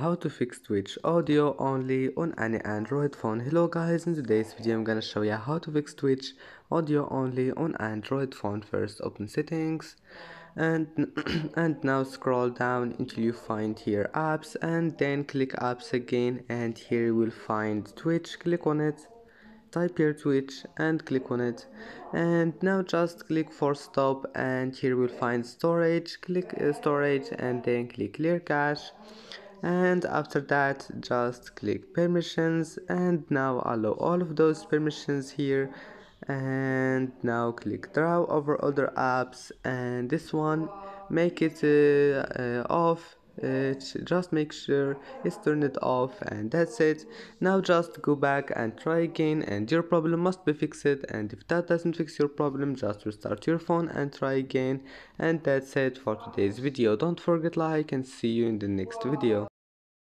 How to fix Twitch audio only on any Android phone. Hello guys, in today's video I'm gonna show you how to fix Twitch audio only on Android phone. First open settings and now scroll down until you find here apps, and then click apps again, and here you will find Twitch. Click on it, type here Twitch and click on it, and now just click for stop, and here we'll find storage. Click storage and then click clear cache, and after that just click permissions, and now allow all of those permissions here, and now click draw over other apps, and this one make it off. Just make sure it's turned off, and that's it. Now just go back and try again, and your problem must be fixed. And if that doesn't fix your problem, just restart your phone and try again. And that's it for today's video. Don't forget like, and see you in the next video.